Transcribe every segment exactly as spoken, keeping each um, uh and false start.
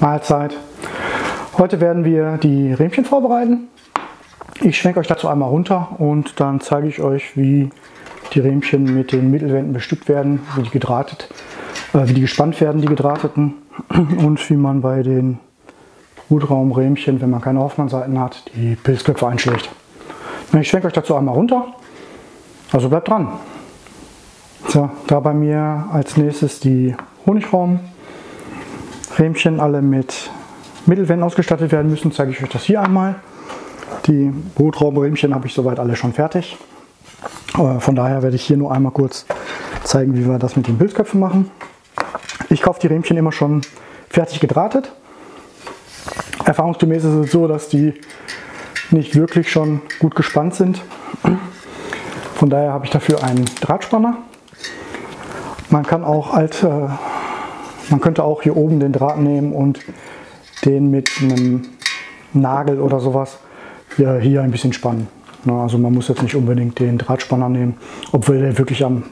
Mahlzeit. Heute werden wir die Riemchen vorbereiten. Ich schwenke euch dazu einmal runter und dann zeige ich euch, wie die Riemchen mit den Mittelwänden bestückt werden, wie die gedrahtet, äh, wie die gespannt werden, die gedrahteten, und wie man bei den Brutraumriemchen, wenn man keine Hoffmannsseiten hat, die Pilzköpfe einschlägt. Ich schwenke euch dazu einmal runter, also bleibt dran. So, da bei mir als nächstes die Honigraumriemchen alle mit Mittelwänden ausgestattet werden müssen, zeige ich euch das hier einmal. Die Brutraumriemchen habe ich soweit alle schon fertig. Von daher werde ich hier nur einmal kurz zeigen, wie wir das mit den Pilzköpfen machen. Ich kaufe die Riemchen immer schon fertig gedrahtet. Erfahrungsgemäß ist es so, dass die nicht wirklich schon gut gespannt sind. Von daher habe ich dafür einen Drahtspanner. Man kann auch alt, äh, man könnte auch hier oben den Draht nehmen und den mit einem Nagel oder sowas hier, hier ein bisschen spannen. Na, also man muss jetzt nicht unbedingt den Drahtspanner nehmen, obwohl der wirklich am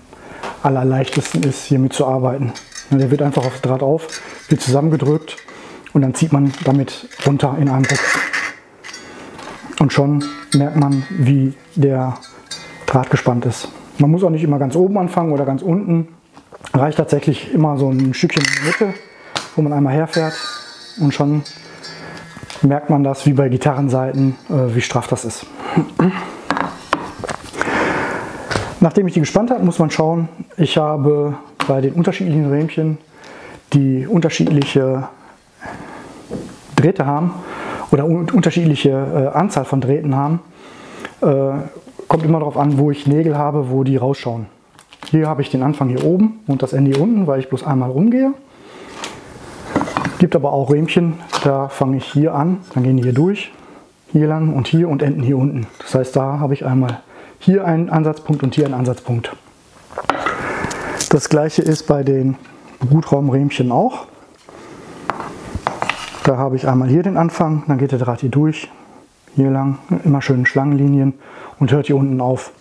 allerleichtesten ist, hiermit zu arbeiten. Na, der wird einfach aufs Draht auf, wird zusammengedrückt und dann zieht man damit runter in einem Ruck. Und schon merkt man, wie der Draht gespannt ist. Man muss auch nicht immer ganz oben anfangen oder ganz unten. Reicht tatsächlich immer so ein Stückchen in der Mitte, wo man einmal herfährt, und schon merkt man das, wie bei Gitarrenseiten, wie straff das ist. Nachdem ich die gespannt habe, muss man schauen. Ich habe bei den unterschiedlichen Riemchen, die unterschiedliche Drähte haben oder unterschiedliche äh, Anzahl von Drähten haben, äh, kommt immer darauf an, wo ich Nägel habe, wo die rausschauen. Hier habe ich den Anfang hier oben und das Ende hier unten, weil ich bloß einmal rumgehe. Gibt aber auch Riemchen, da fange ich hier an, dann gehen die hier durch, hier lang und hier und enden hier unten. Das heißt, da habe ich einmal hier einen Ansatzpunkt und hier einen Ansatzpunkt. Das gleiche ist bei den Brutraumriemchen auch. Da habe ich einmal hier den Anfang, dann geht der Draht hier durch, hier lang, immer schön Schlangenlinien, und hört hier unten auf.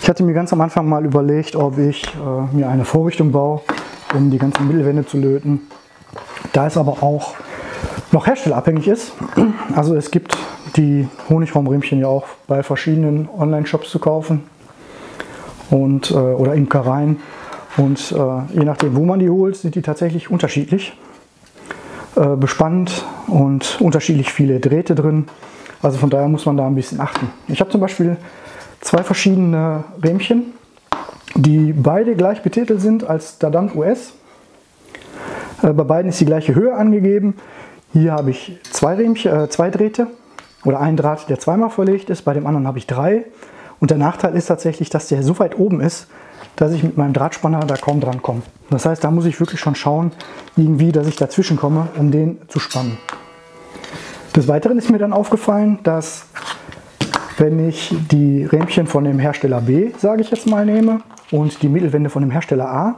Ich hatte mir ganz am Anfang mal überlegt, ob ich äh, mir eine Vorrichtung baue, um die ganzen Mittelwände zu löten. Da es aber auch noch herstellerabhängig ist, also es gibt die Honigraumriemchen ja auch bei verschiedenen Online-Shops zu kaufen und, äh, oder Imkereien, und äh, je nachdem, wo man die holt, sind die tatsächlich unterschiedlich bespannt und unterschiedlich viele Drähte drin. Also von daher muss man da ein bisschen achten. Ich habe zum Beispiel zwei verschiedene Riemchen, die beide gleich betitelt sind als Dadant U S. Bei beiden ist die gleiche Höhe angegeben. Hier habe ich zwei, Riemchen, äh, zwei Drähte oder einen Draht, der zweimal verlegt ist. Bei dem anderen habe ich drei. Und der Nachteil ist tatsächlich, dass der so weit oben ist, dass ich mit meinem Drahtspanner da kaum dran komme. Das heißt, da muss ich wirklich schon schauen, irgendwie, dass ich dazwischen komme, um den zu spannen. Des Weiteren ist mir dann aufgefallen, dass, wenn ich die Riemchen von dem Hersteller B, sage ich jetzt mal, nehme und die Mittelwände von dem Hersteller A,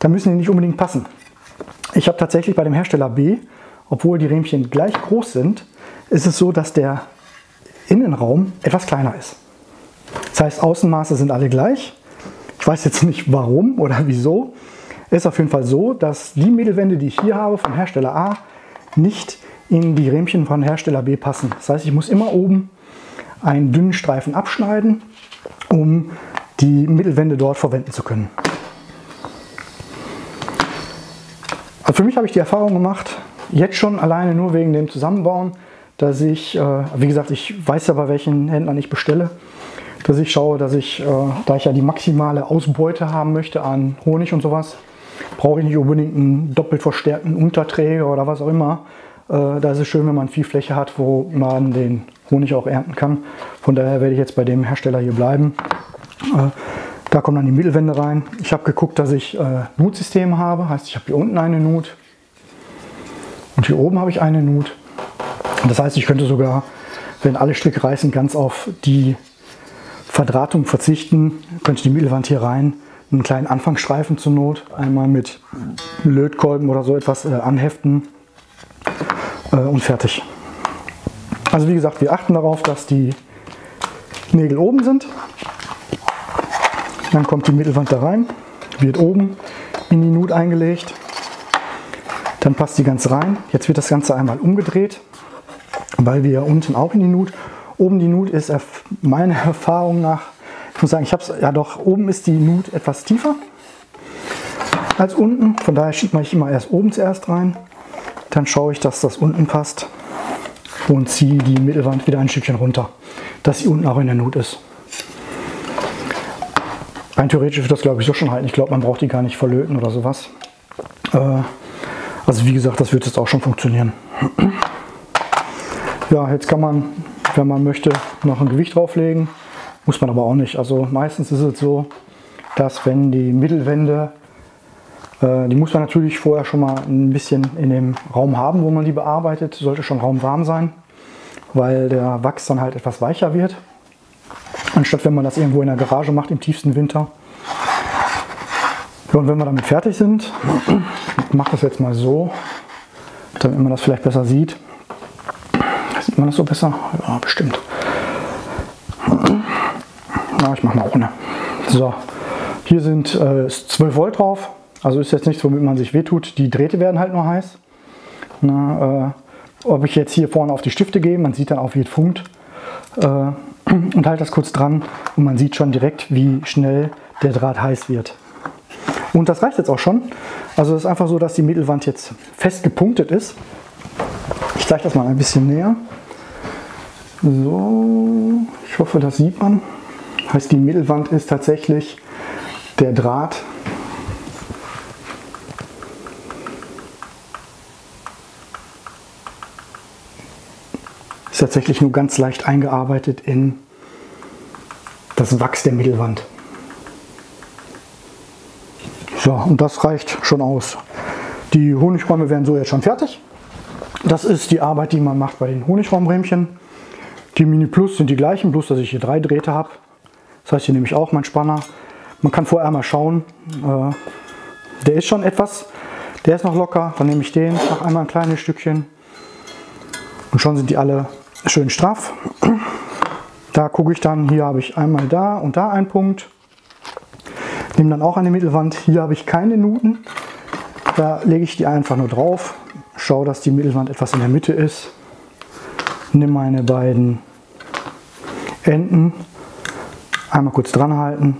dann müssen die nicht unbedingt passen. Ich habe tatsächlich bei dem Hersteller B, obwohl die Riemchen gleich groß sind, ist es so, dass der Innenraum etwas kleiner ist. Das heißt, Außenmaße sind alle gleich. Ich weiß jetzt nicht, warum oder wieso. Ist auf jeden Fall so, dass die Mittelwände, die ich hier habe, vom Hersteller A, nicht in die Riemchen von Hersteller B passen. Das heißt, ich muss immer oben einen dünnen Streifen abschneiden, um die Mittelwände dort verwenden zu können. Also für mich habe ich die Erfahrung gemacht, jetzt schon alleine nur wegen dem Zusammenbauen, dass ich, wie gesagt, ich weiß ja, bei welchen Händlern ich bestelle, dass ich schaue, dass ich, äh, da ich ja die maximale Ausbeute haben möchte an Honig und sowas, brauche ich nicht unbedingt einen doppelt verstärkten Unterträger oder was auch immer. Äh, da ist es schön, wenn man viel Fläche hat, wo man den Honig auch ernten kann. Von daher werde ich jetzt bei dem Hersteller hier bleiben. Äh, da kommen dann die Mittelwände rein. Ich habe geguckt, dass ich äh, Nutsysteme habe. Heißt, ich habe hier unten eine Nut und hier oben habe ich eine Nut. Das heißt, ich könnte sogar, wenn alle Stricke reißen, ganz auf die Verdrahtung verzichten, könnte die Mittelwand hier rein, einen kleinen Anfangsstreifen zur Not, einmal mit Lötkolben oder so etwas äh, anheften äh, und fertig. Also wie gesagt, wir achten darauf, dass die Nägel oben sind. Dann kommt die Mittelwand da rein, wird oben in die Nut eingelegt. Dann passt die ganz rein. Jetzt wird das Ganze einmal umgedreht, weil wir unten auch in die Nut. Oben die Nut ist meiner Erfahrung nach, ich muss sagen, ich habe es, ja doch, oben ist die Nut etwas tiefer als unten. Von daher schiebt man ich immer erst oben zuerst rein. Dann schaue ich, dass das unten passt und ziehe die Mittelwand wieder ein Stückchen runter, dass sie unten auch in der Nut ist. Rein theoretisch wird das, glaube ich, so schon halten. Ich glaube, man braucht die gar nicht verlöten oder sowas. Also wie gesagt, das wird jetzt auch schon funktionieren. Ja, jetzt kann man, wenn man möchte, noch ein Gewicht drauflegen. Muss man aber auch nicht. Also meistens ist es so, dass wenn die Mittelwände, äh, die muss man natürlich vorher schon mal ein bisschen in dem Raum haben, wo man die bearbeitet. Sollte schon raumwarm sein, weil der Wachs dann halt etwas weicher wird. Anstatt wenn man das irgendwo in der Garage macht, im tiefsten Winter. Ja, und wenn wir damit fertig sind, ich mache das jetzt mal so, damit man das vielleicht besser sieht. Sieht man das so besser? Ja, bestimmt. Na, ich mache mal ohne. So, hier sind äh, zwölf Volt drauf, also ist jetzt nichts, womit man sich wehtut. Die Drähte werden halt nur heiß. Na, äh, ob ich jetzt hier vorne auf die Stifte gehe, man sieht dann auch, wie es funkt. Äh, und halte das kurz dran und man sieht schon direkt, wie schnell der Draht heiß wird. Und das reicht jetzt auch schon. Also es ist einfach so, dass die Mittelwand jetzt fest gepunktet ist. Ich zeige das mal ein bisschen näher. So, ich hoffe, das sieht man. Heißt, die Mittelwand ist tatsächlich der Draht. Ist tatsächlich nur ganz leicht eingearbeitet in das Wachs der Mittelwand. So, und das reicht schon aus. Die Honigräume werden so jetzt schon fertig. Das ist die Arbeit, die man macht bei den Honigraumrähmchen. Die Mini Plus sind die gleichen, bloß dass ich hier drei Drähte habe. Das heißt, hier nehme ich auch meinen Spanner. Man kann vorher mal schauen. Der ist schon etwas, der ist noch locker. Dann nehme ich den, mache einmal ein kleines Stückchen. Und schon sind die alle schön straff. Da gucke ich dann, hier habe ich einmal da und da einen Punkt. Nehme dann auch eine Mittelwand. Hier habe ich keine Nuten. Da lege ich die einfach nur drauf. Schau, dass die Mittelwand etwas in der Mitte ist. Nimm meine beiden Enden. Einmal kurz dran halten.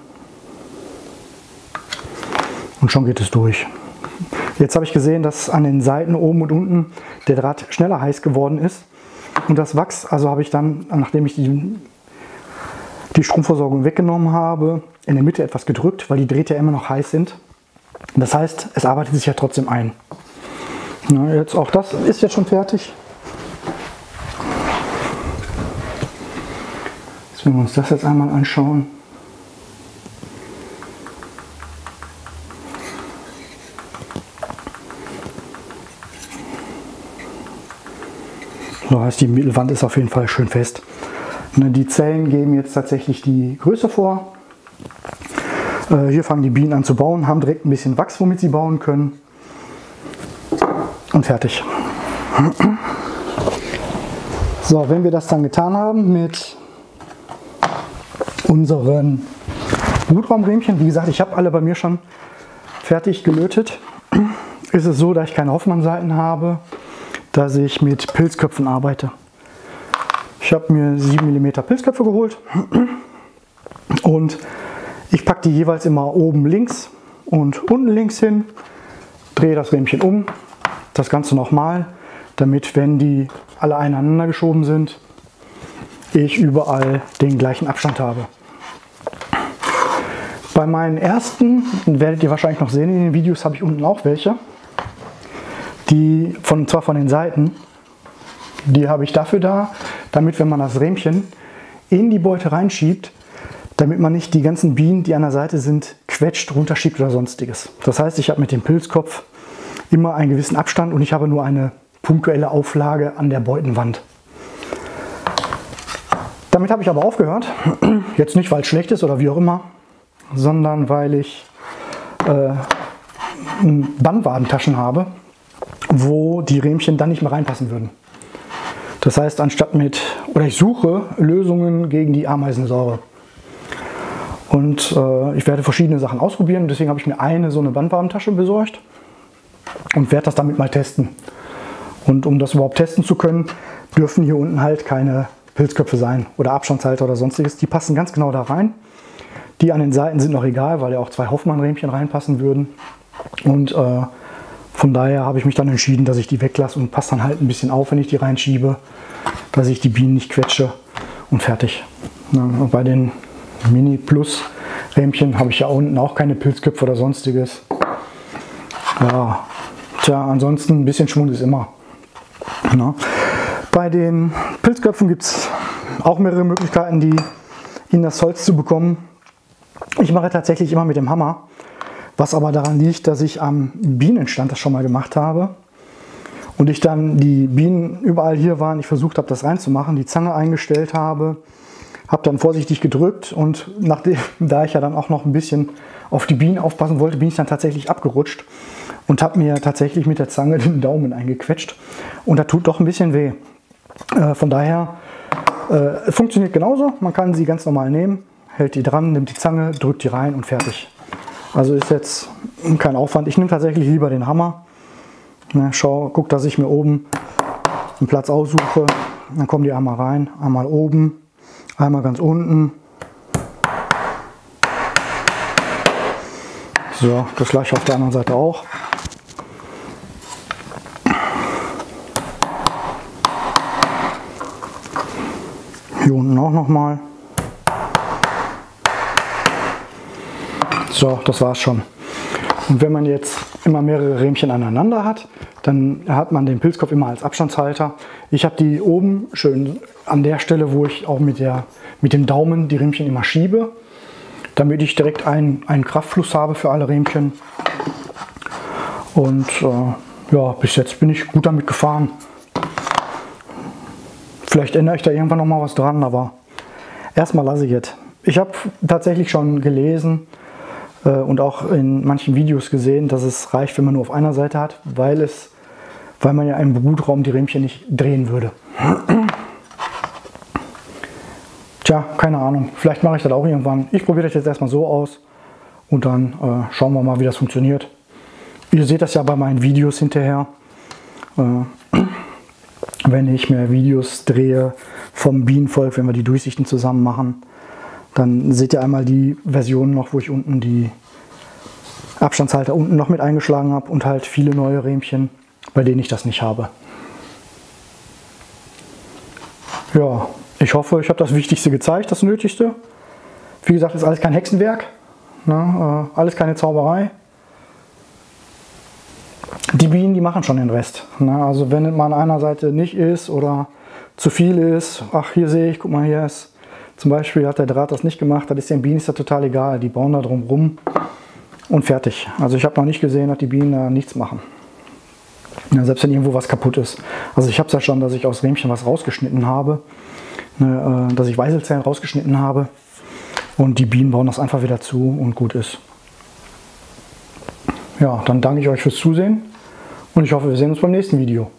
Und schon geht es durch. Jetzt habe ich gesehen, dass an den Seiten oben und unten der Draht schneller heiß geworden ist. Und das Wachs, also habe ich dann, nachdem ich die, die Stromversorgung weggenommen habe, in der Mitte etwas gedrückt, weil die Drähte ja immer noch heiß sind. Das heißt, es arbeitet sich ja trotzdem ein. Na, jetzt auch das ist jetzt schon fertig. Jetzt, wenn wir uns das jetzt einmal anschauen. So, heißt, die Mittelwand ist auf jeden Fall schön fest. Die Zellen geben jetzt tatsächlich die Größe vor. Hier fangen die Bienen an zu bauen, haben direkt ein bisschen Wachs, womit sie bauen können. Und fertig. So, wenn wir das dann getan haben mit unseren Brutraumrähmchen, wie gesagt, ich habe alle bei mir schon fertig gelötet, ist es so, dass ich keine Hoffmannsseiten habe, dass ich mit Pilzköpfen arbeite. Ich habe mir sieben Millimeter Pilzköpfe geholt und ich packe die jeweils immer oben links und unten links hin, drehe das Rähmchen um, das Ganze nochmal, damit, wenn die alle einander geschoben sind, ich überall den gleichen Abstand habe. Bei meinen ersten, werdet ihr wahrscheinlich noch sehen, in den Videos habe ich unten auch welche, die von, zwar von den Seiten, die habe ich dafür da, damit, wenn man das Rähmchen in die Beute reinschiebt, damit man nicht die ganzen Bienen, die an der Seite sind, quetscht, runterschiebt oder sonstiges. Das heißt, ich habe mit dem Pilzkopf immer einen gewissen Abstand und ich habe nur eine punktuelle Auflage an der Beutenwand. Damit habe ich aber aufgehört. Jetzt nicht, weil es schlecht ist oder wie auch immer, sondern weil ich äh, Bandwarmtaschen habe, wo die Rähmchen dann nicht mehr reinpassen würden. Das heißt, anstatt mit, oder ich suche Lösungen gegen die Ameisensäure. Und äh, ich werde verschiedene Sachen ausprobieren, deswegen habe ich mir eine so eine Bandwarmtasche besorgt. und werde das damit mal testen. Und um das überhaupt testen zu können, dürfen hier unten halt keine Pilzköpfe sein oder Abstandshalter oder sonstiges. Die passen ganz genau da rein. Die an den Seiten sind noch egal, weil ja auch zwei Hoffmann-Rähmchen reinpassen würden. Und äh, von daher habe ich mich dann entschieden, dass ich die weglasse und passe dann halt ein bisschen auf, wenn ich die reinschiebe, dass ich die Bienen nicht quetsche, und fertig. Na, und bei den Mini Plus Rähmchen habe ich ja unten auch keine Pilzköpfe oder sonstiges. Ja, tja, ansonsten ein bisschen Schwund ist immer. Na. Bei den Pilzköpfen gibt es auch mehrere Möglichkeiten, die in das Holz zu bekommen. Ich mache tatsächlich immer mit dem Hammer, was aber daran liegt, dass ich am Bienenstand das schon mal gemacht habe und ich dann die Bienen überall hier waren, ich versucht habe, das reinzumachen, die Zange eingestellt habe, habe dann vorsichtig gedrückt und nachdem, da ich ja dann auch noch ein bisschen auf die Bienen aufpassen wollte, bin ich dann tatsächlich abgerutscht und habe mir tatsächlich mit der Zange den Daumen eingequetscht und das tut doch ein bisschen weh. Äh, von daher äh, funktioniert genauso, man kann sie ganz normal nehmen, hält die dran, nimmt die Zange, drückt die rein und fertig. Also ist jetzt kein Aufwand. Ich nehme tatsächlich lieber den Hammer. Ne, schau, guck, dass ich mir oben einen Platz aussuche. Dann kommen die einmal rein. Einmal oben, einmal ganz unten. So, das gleiche auf der anderen Seite auch. Hier unten auch nochmal. So, das war's schon. Und wenn man jetzt immer mehrere Rähmchen aneinander hat, dann hat man den Pilzkopf immer als Abstandshalter. Ich habe die oben schön an der Stelle, wo ich auch mit, der, mit dem Daumen die Rähmchen immer schiebe, damit ich direkt einen, einen Kraftfluss habe für alle Rähmchen. Und äh, ja, bis jetzt bin ich gut damit gefahren. Vielleicht ändere ich da irgendwann noch mal was dran, aber erstmal lasse ich jetzt. Ich habe tatsächlich schon gelesen, und auch in manchen Videos gesehen, dass es reicht, wenn man nur auf einer Seite hat, weil, es, weil man ja im Brutraum die Rähmchen nicht drehen würde. Tja, keine Ahnung. Vielleicht mache ich das auch irgendwann. Ich probiere das jetzt erstmal so aus und dann äh, schauen wir mal, wie das funktioniert. Ihr seht das ja bei meinen Videos hinterher. Äh, wenn ich mir Videos drehe vom Bienenvolk, wenn wir die Durchsichten zusammen machen, dann seht ihr einmal die Version noch, wo ich unten die Abstandshalter unten noch mit eingeschlagen habe und halt viele neue Rähmchen, bei denen ich das nicht habe. Ja, ich hoffe, ich habe das Wichtigste gezeigt, das Nötigste. Wie gesagt, ist alles kein Hexenwerk, ne? äh, alles keine Zauberei. Die Bienen, die machen schon den Rest. Ne? Also wenn man an einer Seite nicht ist oder zu viel ist, ach hier sehe ich, guck mal, hier ist zum Beispiel hat der Draht das nicht gemacht, das ist den Bienen ist das total egal, die bauen da drum rum und fertig. Also ich habe noch nicht gesehen, dass die Bienen da nichts machen. Ja, selbst wenn irgendwo was kaputt ist. Also ich habe es ja schon, dass ich aus Rähmchen was rausgeschnitten habe, ne, äh, dass ich Weißelzellen rausgeschnitten habe und die Bienen bauen das einfach wieder zu und gut ist. Ja, dann danke ich euch fürs Zusehen und ich hoffe, wir sehen uns beim nächsten Video.